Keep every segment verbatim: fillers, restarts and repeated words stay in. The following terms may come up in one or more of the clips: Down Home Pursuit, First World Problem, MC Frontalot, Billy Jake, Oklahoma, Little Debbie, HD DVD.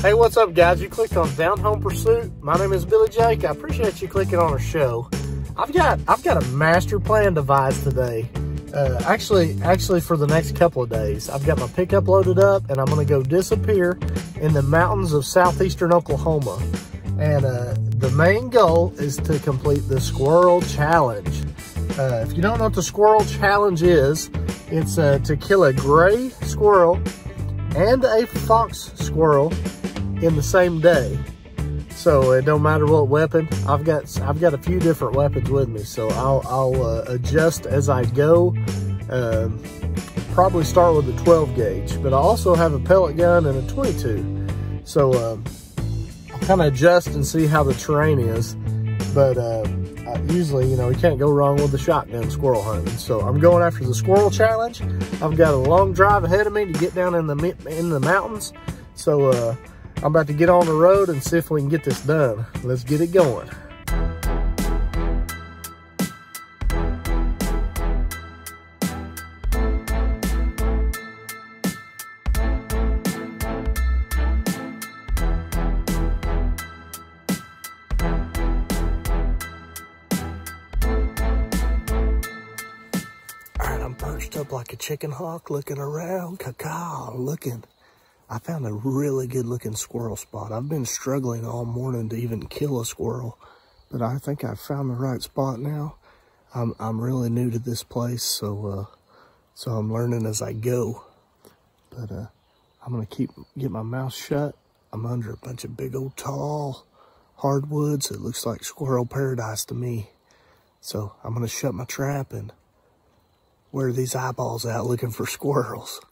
Hey, what's up, guys? You clicked on Down Home Pursuit. My name is Billy Jake. I appreciate you clicking on our show. I've got I've got a master plan devised today. Uh, actually, actually for the next couple of days, I've got my pickup loaded up, and I'm going to go disappear in the mountains of southeastern Oklahoma. And uh, the main goal is to complete the squirrel challenge. Uh, if you don't know what the squirrel challenge is, it's uh, to kill a gray squirrel and a fox squirrel in the same day. So it don't matter what weapon. I've got I've got a few different weapons with me, so I'll, I'll uh, adjust as I go. Um, probably start with a twelve gauge, but I also have a pellet gun and a twenty-two. So um, I'll kind of adjust and see how the terrain is. But uh, I usually, you know, you can't go wrong with the shotgun squirrel hunting. So I'm going after the squirrel challenge. I've got a long drive ahead of me to get down in the in the mountains. So. Uh, I'm about to get on the road and see if we can get this done. Let's get it going. All right, I'm perched up like a chicken hawk, looking around, caw-caw, looking. I found a really good looking squirrel spot. I've been struggling all morning to even kill a squirrel, but I think I've found the right spot now. I'm, I'm really new to this place, so uh, so I'm learning as I go. But uh, I'm gonna keep get my mouth shut. I'm under a bunch of big old tall hardwoods. It looks like squirrel paradise to me. So I'm gonna shut my trap and wear these eyeballs out looking for squirrels.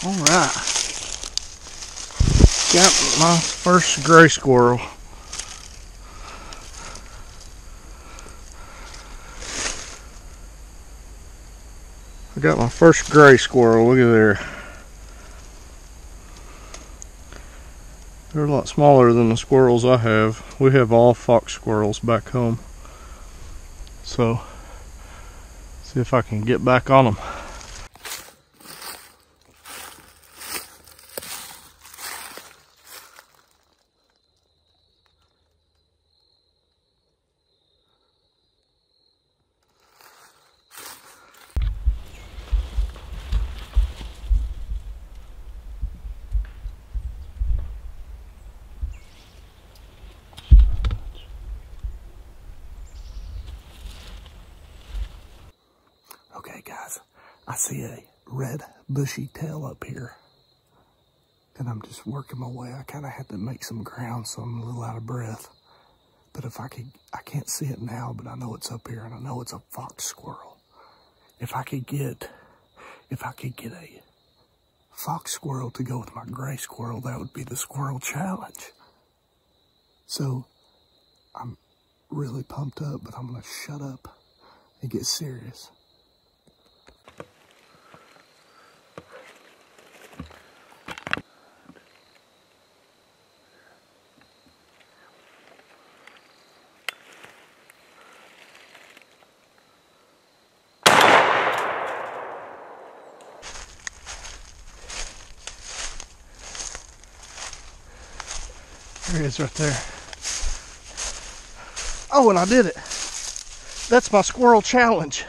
All right, got my first gray squirrel. I got my first gray squirrel, look at there. They're a lot smaller than the squirrels I have. We have all fox squirrels back home. So, see if I can get back on them. Okay, guys, I see a red bushy tail up here, and I'm just working my way. I kind of had to make some ground, so I'm a little out of breath. But if I could, I can't see it now, but I know it's up here, and I know it's a fox squirrel. If I could get, if I could get a fox squirrel to go with my gray squirrel, that would be the squirrel challenge. So I'm really pumped up, but I'm gonna shut up and get serious. There he is right there. Oh, and I did it. That's my squirrel challenge.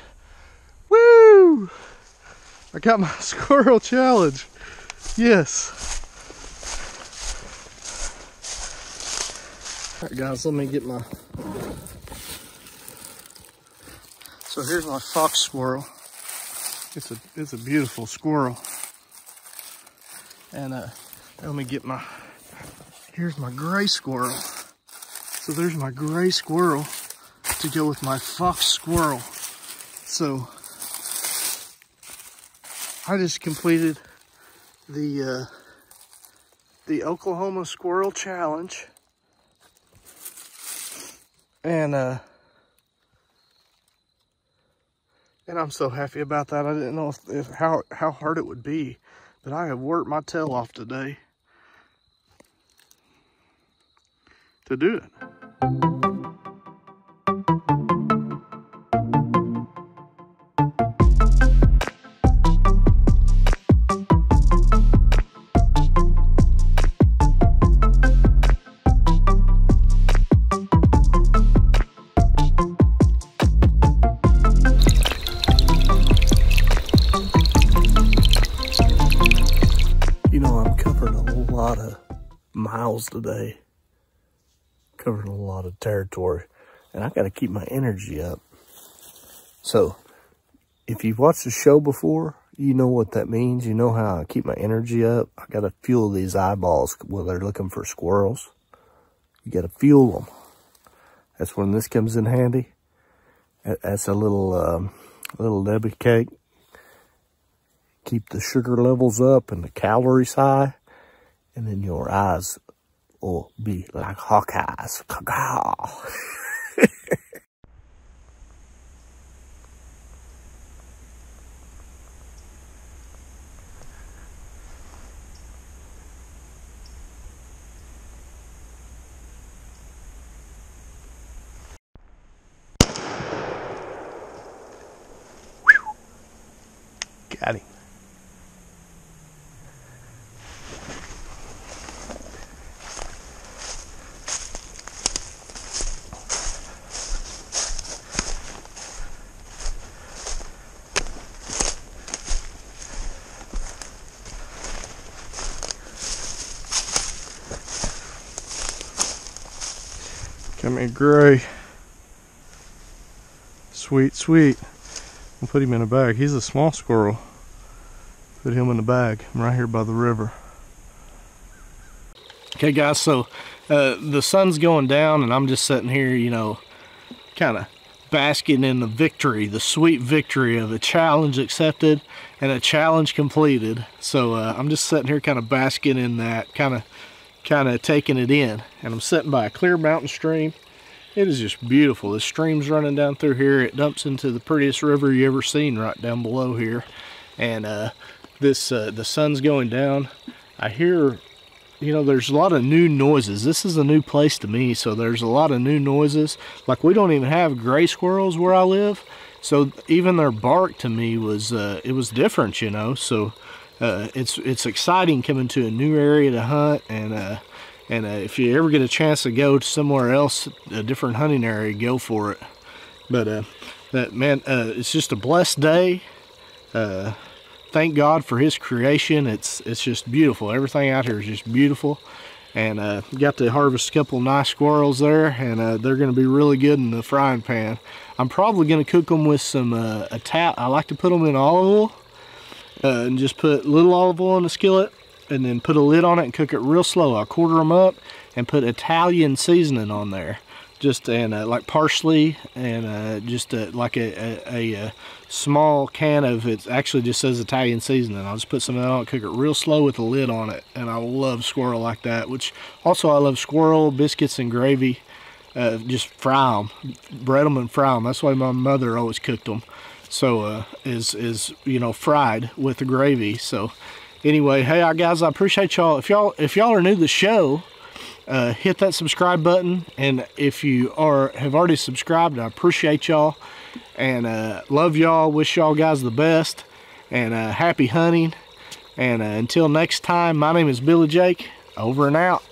Woo! I got my squirrel challenge. Yes. All right, guys, let me get my... So here's my fox squirrel. It's a, it's a beautiful squirrel. And uh, let me get my... Here's my gray squirrel. So there's my gray squirrel to go with my fox squirrel. So I just completed the uh, the Oklahoma Squirrel Challenge. And, uh, and I'm so happy about that. I didn't know if, if how, how hard it would be, but I have worked my tail off today to do it. Today, covered a lot of territory, and I got to keep my energy up. So if you've watched the show before, you know what that means. You know how I keep my energy up. I got to fuel these eyeballs while they're looking for squirrels. You got to fuel them. That's when this comes in handy. That's a little um, little Debbie cake. Keep the sugar levels up and the calories high, and then your eyes or be like Hawkeyes. Got him. Come here, Gray. Sweet, sweet. I'll put him in a bag. He's a small squirrel. Put him in a bag. I'm right here by the river. Okay, guys, so uh, the sun's going down, and I'm just sitting here, you know, kind of basking in the victory, the sweet victory of a challenge accepted and a challenge completed. So uh, I'm just sitting here kind of basking in that, kind of kind of taking it in, and I'm sitting by a clear mountain stream. It is just beautiful. The stream's running down through here. It dumps into the prettiest river you ever seen right down below here. And uh, this uh, the sun's going down. I hear, you know, there's a lot of new noises. This is a new place to me, so there's a lot of new noises. Like, we don't even have gray squirrels where I live, so even their bark to me was, uh, it was different, you know. So Uh, it's it's exciting coming to a new area to hunt, and uh, and uh, if you ever get a chance to go to somewhere else, a different hunting area, go for it. But uh, that man, uh, it's just a blessed day. Uh, thank God for His creation. It's it's just beautiful. Everything out here is just beautiful, and uh, got to harvest a couple nice squirrels there, and uh, they're going to be really good in the frying pan. I'm probably going to cook them with some uh, a tap. I like to put them in olive oil. Uh, and just put little olive oil in the skillet, and then put a lid on it and cook it real slow. I'll quarter them up and put Italian seasoning on there, just and uh, like parsley and uh, just uh, like a, a, a small can of, it actually just says Italian seasoning. I'll just put some of that on, cook it real slow with a lid on it, and I love squirrel like that. Which also I love squirrel biscuits and gravy. Uh, just fry them, bread them and fry them. That's why my mother always cooked them. So uh, is, is, you know, fried with the gravy. So anyway, hey guys, I appreciate y'all. If y'all if y'all are new to the show, uh, hit that subscribe button. And if you are have already subscribed, I appreciate y'all. And uh, love y'all. Wish y'all guys the best. And uh, happy hunting. And uh, until next time, my name is Billy Jake. Over and out.